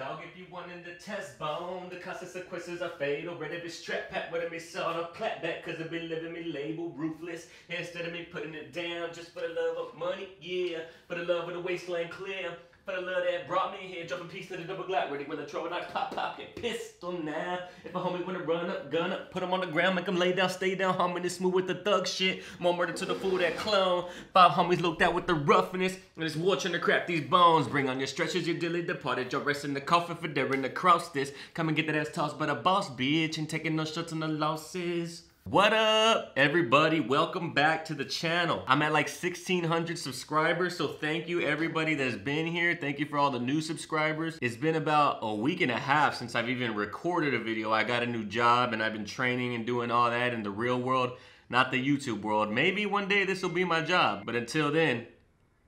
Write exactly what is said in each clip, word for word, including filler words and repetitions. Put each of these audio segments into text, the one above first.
Dog, if you wanted the test bone, the consequences are fatal. Red of his trap pat, whether me sawed or clap back, cause I've been living me label ruthless. Instead of me putting it down, just for the love of money, yeah. For the love of the waistline clear, for the love that brought me here. Dropping piece to the double glock, ready when the trouble knock, pop, pop, get pistol now. If a homie wanna run up, gun up, put him on the ground, make him lay down, stay down. Harmony smooth with the thug shit, more murder to the fool that clone. Five homies looked out with the roughness, and it's war trying to crack these bones. Bring on your stretchers, your dilly departed, your rest in the coffin for daring to cross this. Come and get that ass tossed by the boss, bitch, and taking no shots on the losses. What up, everybody? Welcome back to the channel. I'm at like sixteen hundred subscribers, so thank you everybody that's been here. Thank you for all the new subscribers. It's been about a week and a half since I've even recorded a video. I got a new job and I've been training and doing all that in the real world, not the YouTube world. Maybe one day this will be my job, but until then,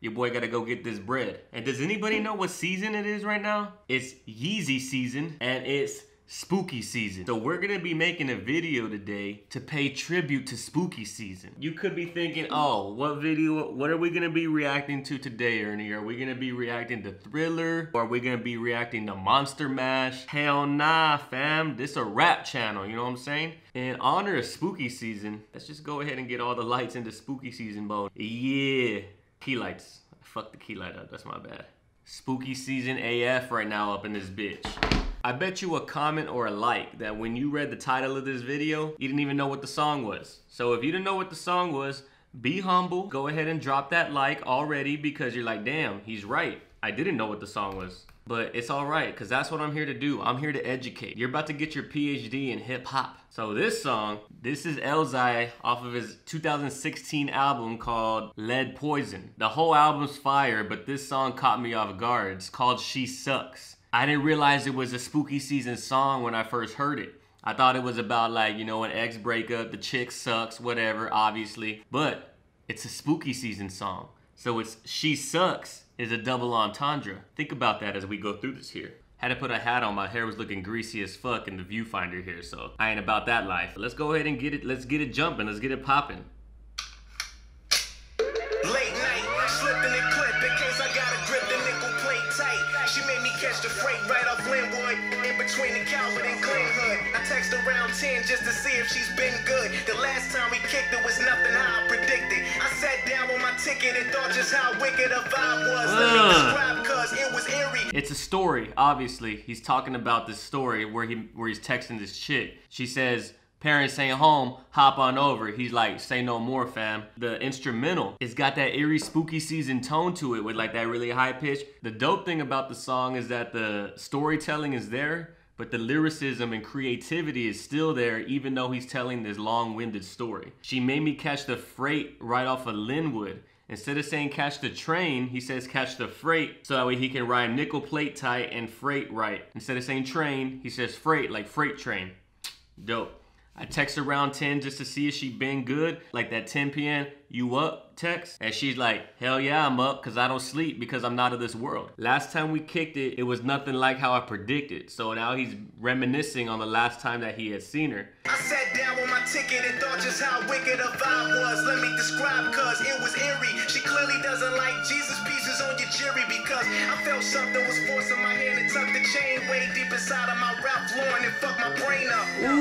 your boy gotta go get this bread. And does anybody know what season it is right now? It's Yeezy season, and it's spooky season. So we're gonna be making a video today to pay tribute to spooky season. You could be thinking, oh, what video, what are we gonna be reacting to today, Ernie? Are we gonna be reacting to Thriller? Or are we gonna be reacting to Monster Mash? Hell nah, fam, this a rap channel, you know what I'm saying? In honor of spooky season, let's just go ahead and get all the lights into spooky season mode. Yeah, key lights. I fucked the key light up, that's my bad. Spooky season A F right now up in this bitch. I bet you a comment or a like that when you read the title of this video, you didn't even know what the song was. So if you didn't know what the song was, be humble. Go ahead and drop that like already because you're like, damn, he's right. I didn't know what the song was. But it's all right, because that's what I'm here to do. I'm here to educate. You're about to get your P H D in hip hop. So this song, this is Elzhi off of his two thousand sixteen album called Lead Poison. The whole album's fire, but this song caught me off guard. It's called She Sucks. I didn't realize it was a spooky season song when I first heard it. I thought it was about like, you know, an ex breakup, the chick sucks, whatever, obviously. But it's a spooky season song. So it's She Sucks is a double entendre. Think about that as we go through this here. Had to put a hat on, my hair was looking greasy as fuck in the viewfinder here, so I ain't about that life. Let's go ahead and get it, let's get it jumping, let's get it popping. The freight right off Linwood, in between the Calvert and Glen Hood. I text around ten just to see if she's been good. The last time we kicked it was nothing how I predicted. I sat down with my ticket and thought just how wicked a vibe was. Let me describe, cause it was eerie. It's a story, obviously. He's talking about this story where he where he's texting this chick. She says, parents ain't home, hop on over. He's like, say no more, fam. The instrumental, it's got that eerie, spooky season tone to it with like that really high pitch. The dope thing about the song is that the storytelling is there, but the lyricism and creativity is still there even though he's telling this long-winded story. She made me catch the freight right off of Linwood. Instead of saying catch the train, he says catch the freight, so that way he can rhyme nickel plate tight and freight right. Instead of saying train, he says freight, like freight train. Dope. I text around ten just to see if she been good, like that ten P M you up text. And she's like, hell yeah, I'm up, cause I don't sleep because I'm not of this world. Last time we kicked it, it was nothing like how I predicted. So now he's reminiscing on the last time that he had seen her. I sat down with my ticket and thought just how wicked a vibe was. Let me describe, cause it was eerie. She clearly doesn't like Jesus pieces on your cherry, because I felt something was forcing my hand and tucked the chain way deep inside of my Ralph Lauren and fucked my brain up.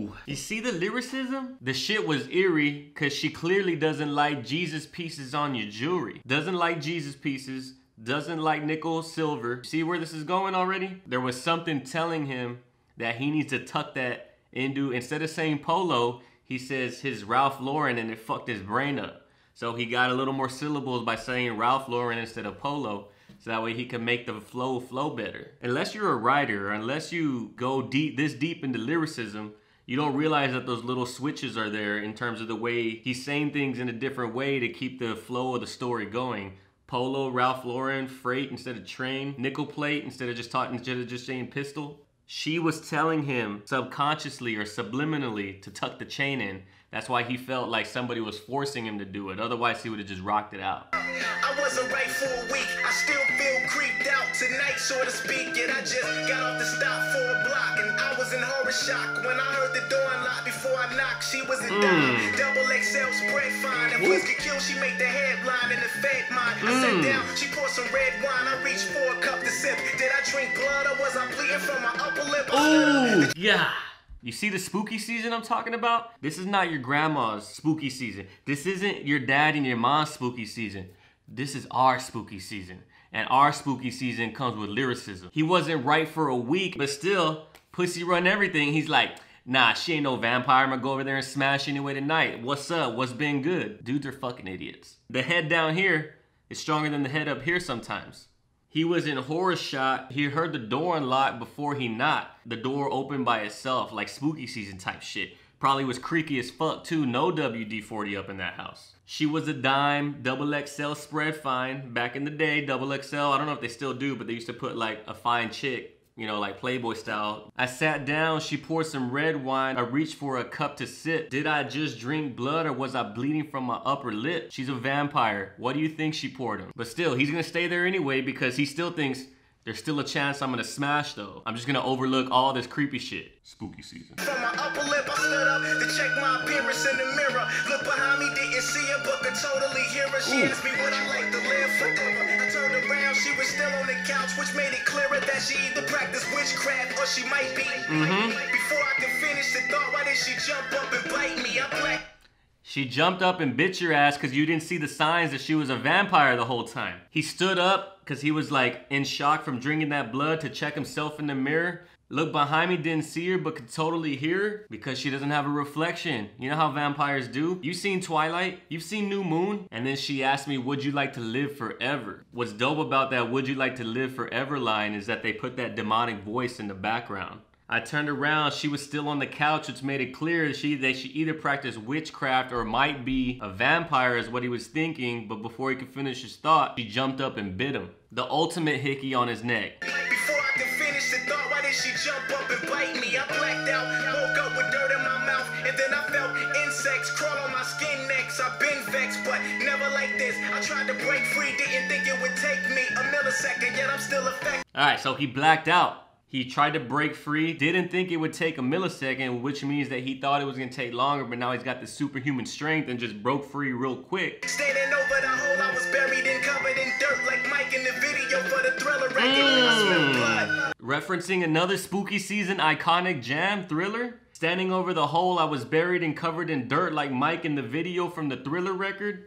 Ooh. You see the lyricism? The shit was eerie because she clearly doesn't like Jesus pieces on your jewelry. Doesn't like Jesus pieces, doesn't like nickel, silver. See where this is going already? There was something telling him that he needs to tuck that into, instead of saying polo, he says his Ralph Lauren and it fucked his brain up. So he got a little more syllables by saying Ralph Lauren instead of polo. So that way he can make the flow flow better. Unless you're a writer, or unless you go deep this deep into lyricism, you don't realize that those little switches are there in terms of the way he's saying things in a different way to keep the flow of the story going. Polo, Ralph Lauren, freight instead of train, nickel plate instead of just talking, instead of just saying pistol. She was telling him subconsciously or subliminally to tuck the chain in. That's why he felt like somebody was forcing him to do it. Otherwise, he would have just rocked it out. I wasn't right for a week. I still feel creeped out tonight, so to speak. And I just got off the stop for a block. And I was in horror shock when I heard the door unlock before I knocked. She wasn't mm. down. Double X L spread fine. And pussy kill, she made the headline in the Fed mind. Mm. I sat down. She poured some red wine. I reached for a cup to sip. Did I drink blood or was I bleeding from my upper lip? Oh, yeah. You see the spooky season I'm talking about? This is not your grandma's spooky season. This isn't your dad and your mom's spooky season. This is our spooky season. And our spooky season comes with lyricism. He wasn't right for a week, but still, pussy run everything. He's like, nah, she ain't no vampire. I'm gonna go over there and smash anyway tonight. What's up? What's been good? Dudes are fucking idiots. The head down here is stronger than the head up here sometimes. He was in horror shock. He heard the door unlock before he knocked. The door opened by itself, like spooky season type shit. Probably was creaky as fuck too. No W D forty up in that house. She was a dime, double X L spread fine. Back in the day, double X L, I don't know if they still do, but they used to put like a fine chick, you know, like Playboy style. I sat down, she poured some red wine. I reached for a cup to sip. Did I just drink blood or was I bleeding from my upper lip? She's a vampire. What do you think she poured him? But still, he's gonna stay there anyway because he still thinks there's still a chance I'm gonna smash though. I'm just gonna overlook all this creepy shit. Spooky season. From my upper lip, I stood up to check my appearance in the mirror. Look behind me, didn't see her, but could totally hear her. She Ooh. asked me would I like to live forever. Around, she was still on the couch, which made it clearer that she either practiced witchcraft or she might be. Mm-hmm. Before I could finish the thought, why did she jump up and bite me? I black. She jumped up and bit your ass because you didn't see the signs that she was a vampire the whole time. He stood up because he was like in shock from drinking that blood to check himself in the mirror. Looked behind me, didn't see her, but could totally hear her because she doesn't have a reflection. You know how vampires do? You've seen Twilight, you've seen New Moon, and then she asked me, would you like to live forever? What's dope about that would you like to live forever line is that they put that demonic voice in the background. I turned around, she was still on the couch, which made it clear she, that she either practiced witchcraft or might be a vampire is what he was thinking, but before he could finish his thought, she jumped up and bit him. The ultimate hickey on his neck. She jumped up and bite me. I blacked out, woke up with dirt in my mouth, and then I felt insects crawl on my skin next. I've been vexed, but never like this. I tried to break free, didn't think it would take me a millisecond, yet I'm still affected. All right, so he blacked out. He tried to break free, didn't think it would take a millisecond, which means that he thought it was gonna take longer, but now he's got the superhuman strength and just broke free real quick. Standing over the hole, I was buried and covered in dirt, like Mike in the video for the Thriller record. I smelled blood. Referencing another spooky season iconic jam, Thriller. Standing over the hole, I was buried and covered in dirt like Mike in the video from the Thriller record.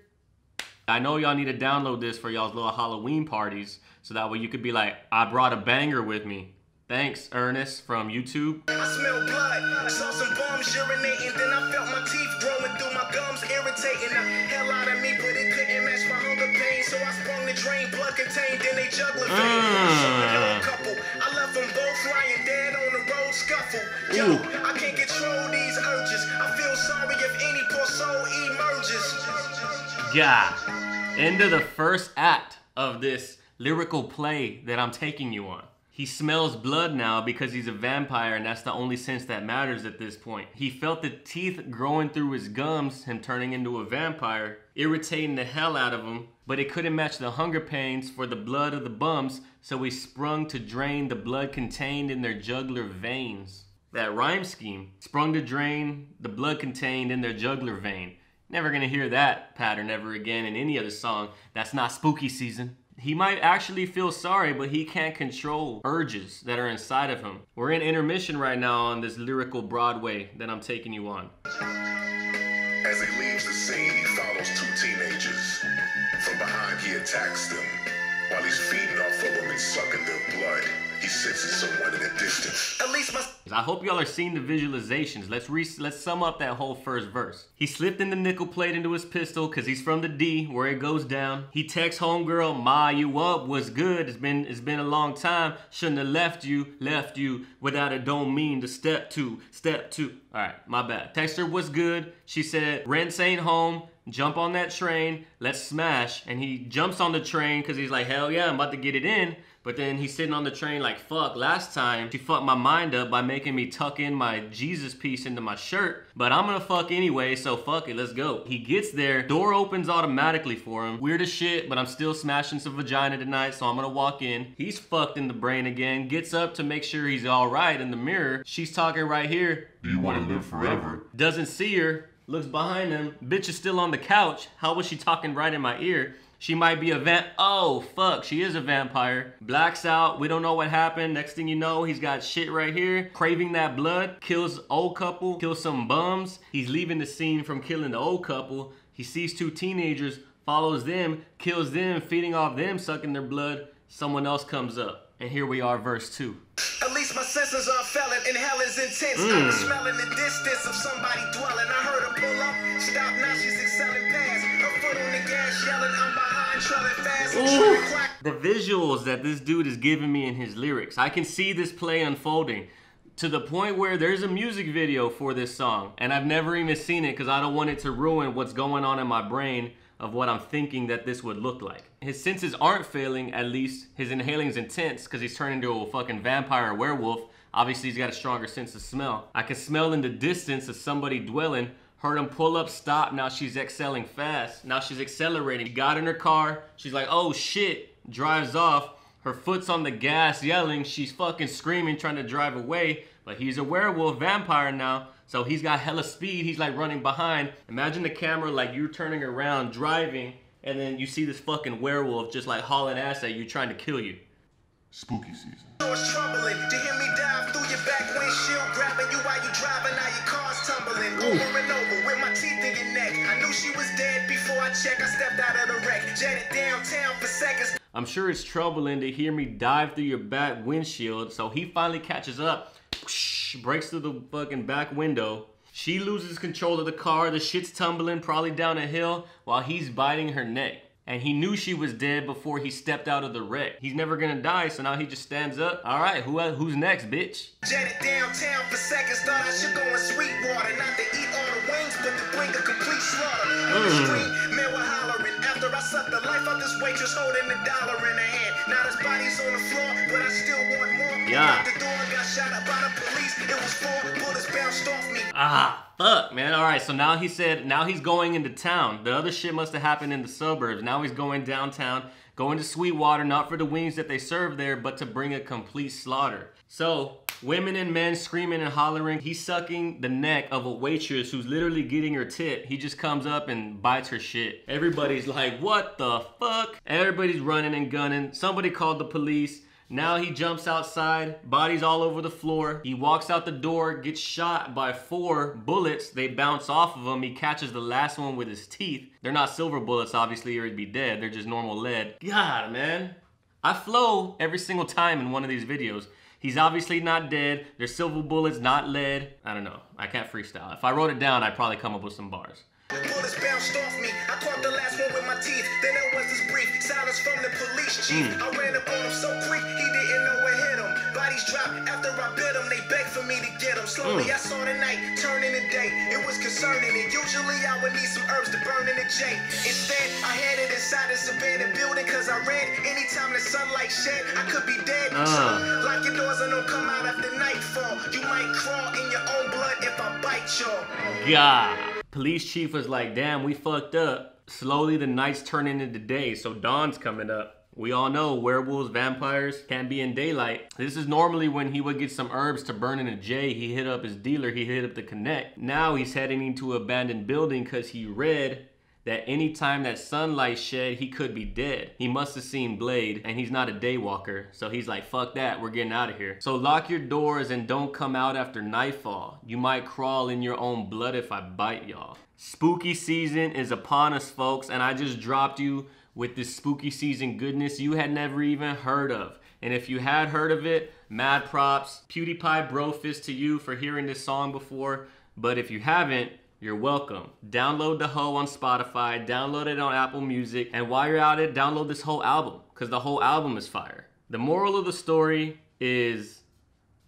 I know y'all need to download this for y'all's little Halloween parties, so that way you could be like, I brought a banger with me. Thanks, Ernest from YouTube. I smell blood. I saw some bombs urinating, then I felt my teeth growing through my gums, irritating the hell out of me, but it couldn't match my hunger pain, so I sprung the drain, blood contained in a juggler vein. Mm. Couple, I left them both lying dead on the road scuffle. Yo, Ooh. I can't control these urges. I feel sorry if any poor soul emerges. Yeah. End of the first act of this lyrical play that I'm taking you on. He smells blood now because he's a vampire and that's the only sense that matters at this point. He felt the teeth growing through his gums, him turning into a vampire, irritating the hell out of him, but it couldn't match the hunger pains for the blood of the bums, so he sprung to drain the blood contained in their jugular veins. That rhyme scheme, sprung to drain the blood contained in their jugular vein. Never gonna hear that pattern ever again in any other song. That's not spooky season. He might actually feel sorry, but he can't control urges that are inside of him. We're in intermission right now on this lyrical Broadway that I'm taking you on. As he leaves the scene, he follows two teenagers. From behind, he attacks them. While he's feeding off of them and sucking their blood, he senses someone in the distance. At least my... I hope y'all are seeing the visualizations. Let's re let's sum up that whole first verse. He slipped in the nickel plate into his pistol because he's from the D where it goes down. He texts homegirl, ma, you up, what's good? It's been it's been a long time. Shouldn't have left you, left you without it don't mean to step two, step two. All right, my bad. Text her, what's good? She said, rents ain't home. Jump on that train. Let's smash. And he jumps on the train because he's like, hell yeah, I'm about to get it in. But then he's sitting on the train like, fuck, last time she fucked my mind up by making me tuck in my Jesus piece into my shirt, but I'm gonna fuck anyway, so fuck it, let's go. He gets there, door opens automatically for him. Weird as shit, but I'm still smashing some vagina tonight, so I'm gonna walk in. He's fucked in the brain again, gets up to make sure he's all right in the mirror. She's talking right here. Do you wanna live forever? Doesn't see her, looks behind him. Bitch is still on the couch. How was she talking right in my ear? She might be a vamp, oh fuck, she is a vampire. Blacks out, we don't know what happened. Next thing you know, he's got shit right here. Craving that blood, kills old couple, kills some bums. He's leaving the scene from killing the old couple. He sees two teenagers, follows them, kills them, feeding off them, sucking their blood. Someone else comes up. And here we are, verse two. At least my senses are felon and hell is intense. Mm. I was smelling the distance of somebody dwelling. I heard her pull up, stop, now she's excelling past. Her foot on the gas, yelling, I'm behind, trailing fast. Ooh. The visuals that this dude is giving me in his lyrics. I can see this play unfolding to the point where there's a music video for this song. And I've never even seen it because I don't want it to ruin what's going on in my brain of what I'm thinking that this would look like. His senses aren't failing, at least his inhaling's intense because he's turned into a fucking vampire or werewolf. Obviously he's got a stronger sense of smell. I can smell in the distance of somebody dwelling, heard him pull up, stop, now she's excelling fast. Now she's accelerating. She got in her car, she's like, oh shit, drives off. Her foot's on the gas yelling, she's fucking screaming, trying to drive away, but he's a werewolf vampire now. So he's got hella speed, he's like running behind. Imagine the camera like you're turning around, driving, and then you see this fucking werewolf just like hauling ass at you, trying to kill you. Spooky season. So it's troubling to hear me dive through your back windshield, grabbing you while you driving, now your car's tumbling. Over and over with my teeth in your neck. I knew she was dead before I checked, I stepped out of the wreck. Jetted downtown for seconds. I'm sure it's troubling to hear me dive through your back windshield, so he finally catches up. Breaks through the fucking back window. She loses control of the car. The shit's tumbling, probably down a hill, while he's biting her neck. And he knew she was dead before he stepped out of the wreck. He's never gonna die, so now he just stands up. All right, who who's next, bitch? Jetted downtown for seconds, thought I should go in Sweetwater, not to eat all the wings, but to bring a complete slaughter. On the street, men were hollering after I sucked the life out this waitress, holding a dollar in her hand. Now this body's on the floor, but I still want more. Yeah. The door got shot up by the police. It was four bullets bounced off me. Ah. Fuck, man. All right, so now he said, now he's going into town. The other shit must have happened in the suburbs. Now he's going downtown, going to Sweetwater, not for the wings that they serve there, but to bring a complete slaughter. So women and men screaming and hollering. He's sucking the neck of a waitress who's literally getting her tip. He just comes up and bites her shit. Everybody's like, what the fuck? Everybody's running and gunning. Somebody called the police. Now he jumps outside, bodies all over the floor. He walks out the door, gets shot by four bullets. They bounce off of him. He catches the last one with his teeth. They're not silver bullets, obviously, or he'd be dead. They're just normal lead. God, man. I flow every single time in one of these videos. He's obviously not dead. They're silver bullets, not lead. I don't know. I can't freestyle. If I wrote it down, I'd probably come up with some bars. Bullets bounced off me. I caught the last one with my teeth. Then there was this brief silence from the police chief. Mm. I ran up on him so quick, he didn't know what hit him. Bodies dropped after I bit him. They begged for me to get him. Slowly, mm. I saw the night turning the day. It was concerning, and usually I would need some herbs to burn in the J. Instead, I had it inside this abandoned building because I read anytime the sunlight shed, I could be dead. Uh. So, lock your doors and don't come out after nightfall. You might crawl in your own blood if I bite y'all. Yeah. Police chief was like, damn, we fucked up. Slowly the night's turning into day, so dawn's coming up. We all know werewolves, vampires can't be in daylight. This is normally when he would get some herbs to burn in a J. He hit up his dealer, he hit up the connect. Now he's heading into an abandoned building because he read that any time that sunlight shed, he could be dead. He must have seen Blade, and he's not a day walker. So he's like, fuck that, we're getting out of here. So lock your doors and don't come out after nightfall. You might crawl in your own blood if I bite y'all. Spooky season is upon us, folks, and I just dropped you with this spooky season goodness you had never even heard of. And if you had heard of it, mad props. PewDiePie bro fist to you for hearing this song before, but if you haven't, you're welcome. Download the hoe on Spotify, download it on Apple Music, and while you're at it, download this whole album, because the whole album is fire. The moral of the story is,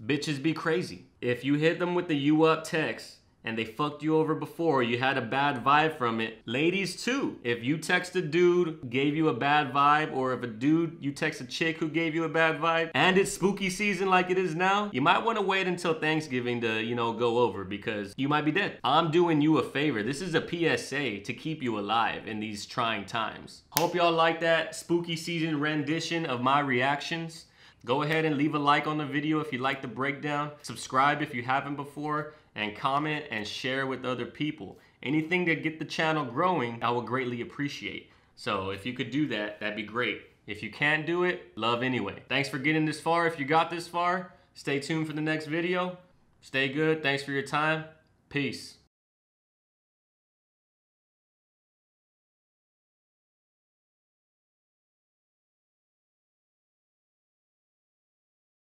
bitches be crazy. If you hit them with the you up text, and they fucked you over before, you had a bad vibe from it. Ladies too, if you text a dude, gave you a bad vibe, or if a dude, you text a chick who gave you a bad vibe, and it's spooky season like it is now, you might wanna wait until Thanksgiving to, you know, go over, because you might be dead. I'm doing you a favor. This is a P S A to keep you alive in these trying times. Hope y'all like that spooky season rendition of my reactions. Go ahead and leave a like on the video if you like the breakdown. Subscribe if you haven't before, and comment and share with other people. Anything to get the channel growing, I would greatly appreciate. So if you could do that, that'd be great. If you can't do it, love anyway. Thanks for getting this far. If you got this far, stay tuned for the next video. Stay good. Thanks for your time. Peace.